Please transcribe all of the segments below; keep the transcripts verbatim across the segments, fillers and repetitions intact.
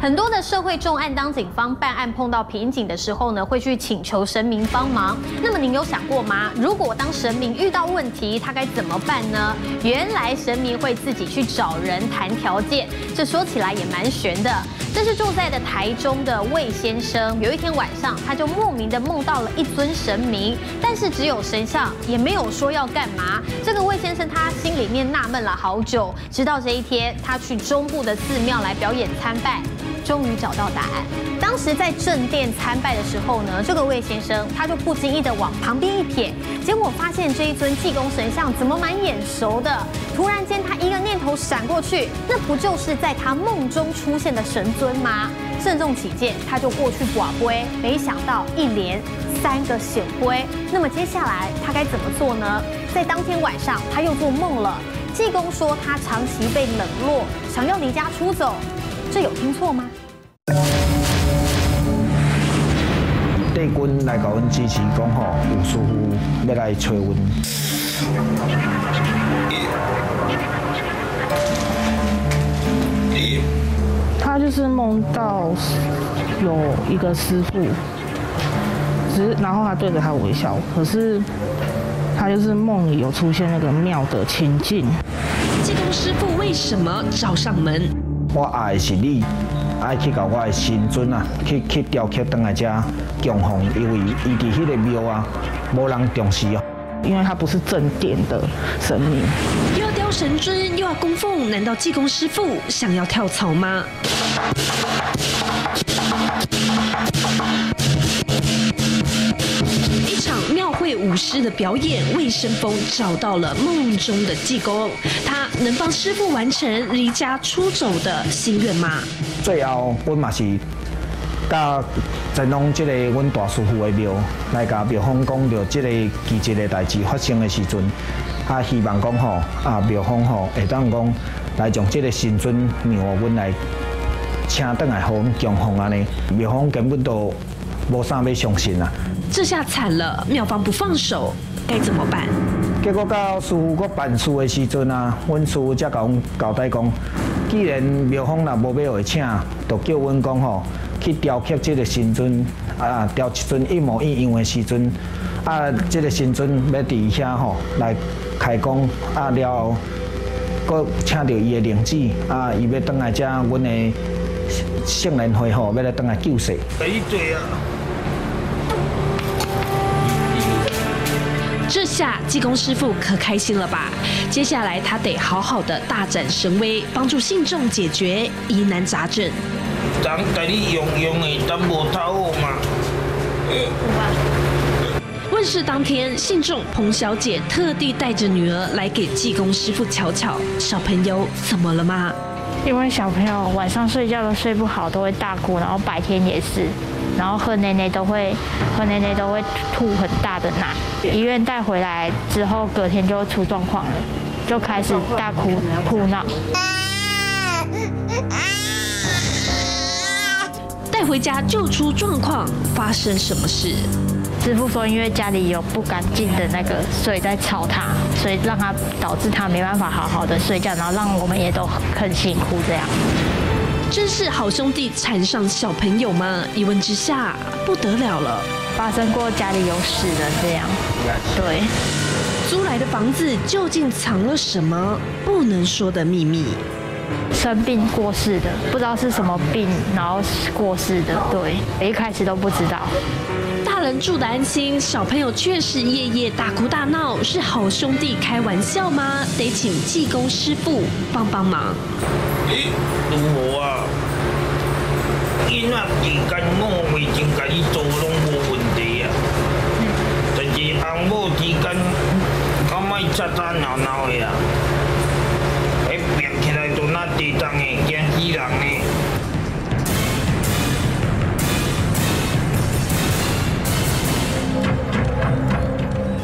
很多的社会重案，当警方办案碰到瓶颈的时候呢，会去请求神明帮忙。那么您有想过吗？如果当神明遇到问题，他该怎么办呢？原来神明会自己去找人谈条件，这说起来也蛮悬的。这是住在的台中的魏先生，有一天晚上，他就莫名的梦到了一尊神明，但是只有神像，也没有说要干嘛。这个魏先生他心里面纳闷了好久，直到这一天，他去中部的寺庙来表演参拜。 终于找到答案。当时在正殿参拜的时候呢，这个魏先生他就不经意的往旁边一瞥，结果发现这一尊济公神像怎么蛮眼熟的。突然间，他一个念头闪过去，那不就是在他梦中出现的神尊吗？郑重起见，他就过去刮杯，没想到一连三个显杯。那么接下来他该怎么做呢？在当天晚上，他又做梦了。济公说他长期被冷落，想要离家出走。 这有听错吗？对阮来甲阮支持讲吼，有师傅要来找阮。他就是梦到有一个师傅，只是然后他对着他微笑，可是他就是梦里有出现那个庙的情境。济公师傅为什么找上门？ 我爱的是你，爱去搞我的神尊啊，去去雕刻当来遮供奉，因为伊伫迄个庙啊，无人重视哦。因为他不是正殿的神明，又要雕神尊，又要供奉，难道济公师傅想要跳槽吗？一场庙会舞狮的表演，魏生峰找到了梦中的济公，他。 能帮师傅完成离家出走的心愿吗？最后，我嘛是甲前往这个阮大师傅的庙来甲庙方讲着这个奇迹的代志发生的时阵，啊，希望讲吼啊庙方吼会当讲来将这个神尊让我阮来请倒来互阮供奉安尼，庙方根本都无啥要相信啊。这下惨了，庙方不放手，该怎么办？ 结果到师傅我办事的时阵啊，阮师傅才甲阮交代讲，既然庙方若无要伊请，就叫阮讲吼去雕刻这个神尊，啊雕一尊一模一样的神尊，啊这个神尊要伫遐吼来开工，啊了后，佫请到伊的灵子，啊伊要倒来遮阮的圣人会吼要来倒来救世。赔罪啊！ 这下济公师傅可开心了吧？接下来他得好好的大展神威，帮助信众解决疑难杂症。咱带你用用的，咱无偷嘛。问世当天，信众彭小姐特地带着女儿来给济公师傅瞧瞧，小朋友怎么了吗？因为小朋友晚上睡觉都睡不好，都会大哭，然后白天也是。 然后喝奶奶都会，喝奶奶都会吐很大的奶。医院带回来之后，隔天就出状况了，就开始大哭哭闹。带回家就出状况，发生什么事？师傅说，因为家里有不干净的那个水在吵他，所以让他导致他没办法好好的睡觉，然后让我们也都很辛苦这样。 真是好兄弟缠上小朋友吗？一问之下，不得了了。发生过家里有死人这样，对。租来的房子究竟藏了什么不能说的秘密？生病过世的，不知道是什么病，然后过世的，对，一开始都不知道。大人住得安心，小朋友却是夜夜大哭大闹，是好兄弟开玩笑吗？得请济公师傅帮帮忙。 你如何啊？囡仔之间我未真甲你做拢无问题啊，但是翁某之间，较莫吵吵闹闹的啊，迄变起来都那地动的，惊死人呢。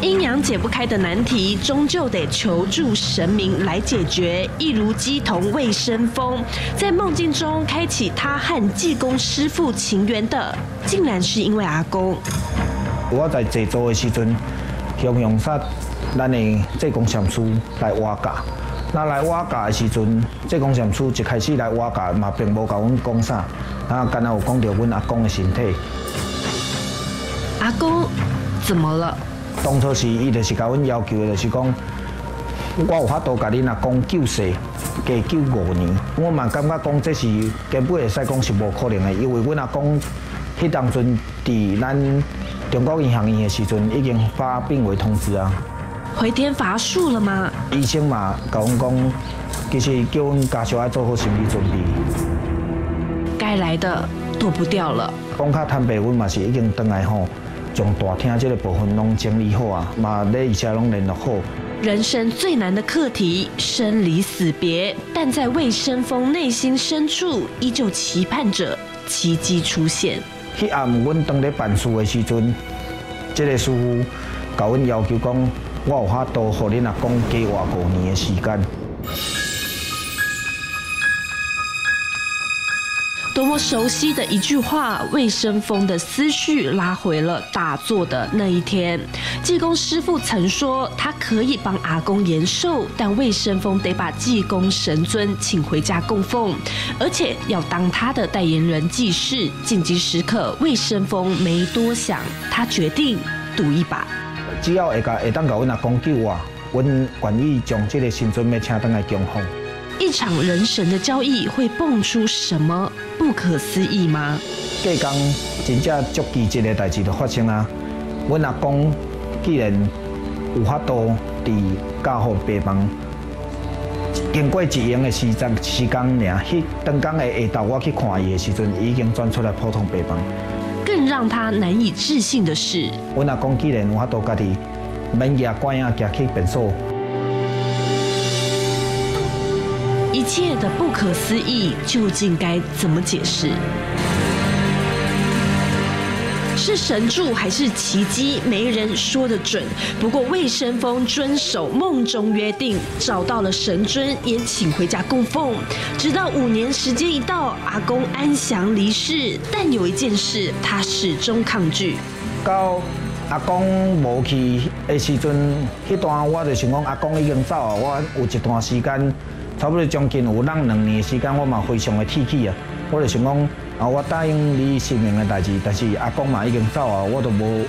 阴阳解不开的难题，终究得求助神明来解决。一如鸡同未生风，在梦境中开启他和济公师傅情缘的，竟然是因为阿公。我在坐坐的时阵，向用煞咱的济公禅师来瓦教，那来我教的时阵，这工程处一开始来我教嘛，并无甲阮讲啥，啊，干那有讲到阮阿公的身体。阿公怎么了？当初是伊就是甲阮要求的，就是讲，我有法度甲恁阿公救世，加救五年。我嘛感觉讲这是根本会使讲是无可能的，因为阮阿公迄当阵伫咱中国银行院的时阵，已经发病危通知啊。 回天乏术了吗？医生嘛，甲阮讲，其实叫阮家属爱做好心理准备。该来的躲不掉了。讲较坦白，阮嘛是已经回来吼，从大厅这个部分拢整理好啊，嘛咧一切拢联络好。人生最难的课题，生离死别，但在魏生峰内心深处，依旧期盼着奇迹出现。迄暗，阮当咧办事的时阵，这个师傅甲阮要求讲。 我有法度，互恁阿公加活五年的时间。多么熟悉的一句话，魏生峰的思绪拉回了打坐的那一天。济公师父曾说，他可以帮阿公延寿，但魏生峰得把济公神尊请回家供奉，而且要当他的代言人济世。紧急时刻，魏生峰没多想，他决定赌一把。 只要会甲会当甲阮阿公救我，阮愿意将这个神尊要请倒来供奉。一场人神的交易会蹦出什么不可思议吗？隔天真正足奇迹的代志就发生啊！阮阿公既然有法度伫家父病房，经过一夜的时间时间尔，迄当天的下昼我去看伊的时阵，已经转出来普通病房。 更让他难以置信的是，阮阿公既然有法度家己免牙关啊，行去诊所。一切的不可思议究竟该怎么解释？是神助还是奇迹？没人说得准。不过魏生峰遵守梦中约定，找到了神尊，也请回家供奉。直到五年时间一到，阿公安详离世，但有一件事他始终抗拒。到阿公无去的时阵，迄段我就想讲阿公已经走啊，我有一段时间，差不多将近有咱两年的时间，我嘛非常的铁气啊，我就想讲。 啊！我答应你生命的代志，但是阿公嘛已经走啊，我都无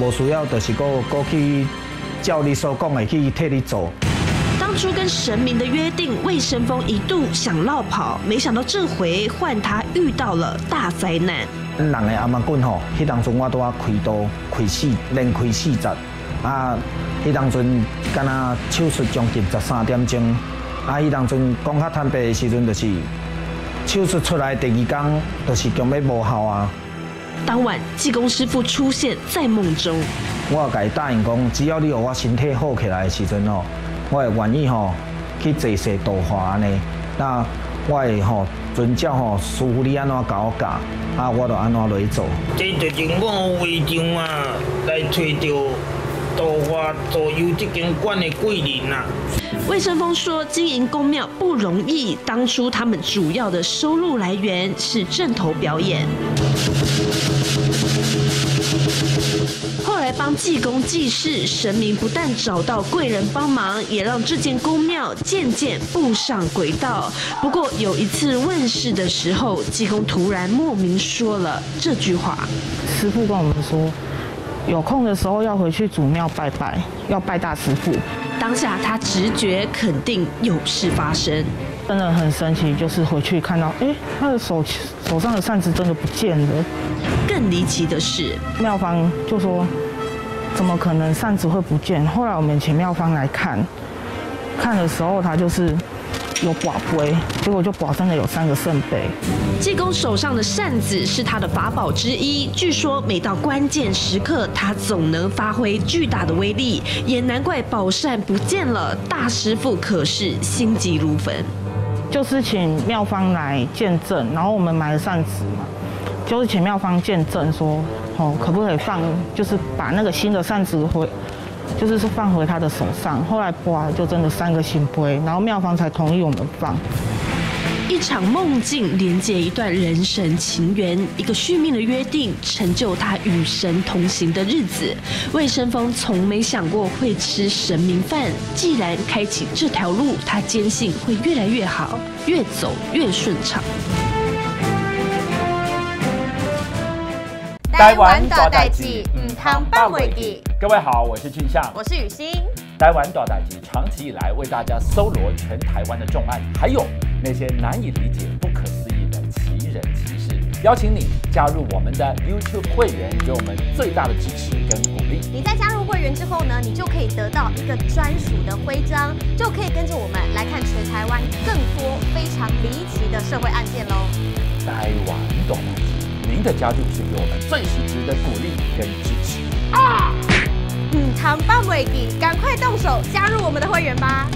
无需要，就是搁搁去照你所讲的去替你做。当初跟神明的约定，魏神峰一度想落跑，没想到这回换他遇到了大灾难。人的阿妈棍吼，迄当阵我拄啊开刀开四，连开四节，啊，迄当阵敢若手术将近十三点钟，啊，迄当阵讲较坦白的时阵就是。 手术出来第二天，就是强要无效啊！当晚，济公师父出现在梦中。我甲伊答应讲，只要你让我身体好起来的时阵哦，我会愿意吼去坐世度化安尼。那我会吼遵照吼师父你安怎教我教，啊，我就安怎来做。这就是我为娘啊，来找着度化助佑这间馆的贵人啊！ 魏生峰说：“经营公庙不容易，当初他们主要的收入来源是正头表演，后来帮济公济世，神明不但找到贵人帮忙，也让这间公庙渐渐步上轨道。不过有一次问世的时候，济公突然莫名说了这句话：师父跟我们说，有空的时候要回去祖庙拜拜，要拜大师父。” 当下他直觉肯定有事发生，真的很神奇。就是回去看到，哎、欸，他的手手上的扇子真的不见了。更离奇的是，妙方就说：“怎么可能扇子会不见？”后来我们请妙方来看，看的时候他就是有跋杯，结果就跋真的有三个圣杯。济公手上的扇子是他的法宝之一，据说每到关键时刻，他总能发挥巨大的威力，也难怪宝扇不见了。大师父可是心急如焚，就是请妙方来见证，然后我们买了扇子嘛，就是请妙方见证说，哦，可不可以放，就是把那个新的扇子回。 就是是放回他的手上，后来哇，就真的三个圣杯，然后妙方才同意我们放。一场梦境连接一段人神情缘，一个续命的约定，成就他与神同行的日子。魏生峰从没想过会吃神明饭，既然开启这条路，他坚信会越来越好，越走越顺畅。台湾大代志，唔通放袂记。各位好，我是俊相，我是雨欣。台湾大代志长期以来为大家搜罗全台湾的重案，还有那些难以理解、不可思议的奇人奇事，邀请你加入我们的 YouTube 会员，给我们最大的支持跟鼓励。你在加入会员之后呢，你就可以得到一个专属的徽章，就可以跟着我们来看全台湾更多非常离奇的社会案件喽。台湾大代志，您的加入是给我们最实质的鼓励跟支持啊！嗯，唔通放袂记，赶快动手加入我们的会员吧！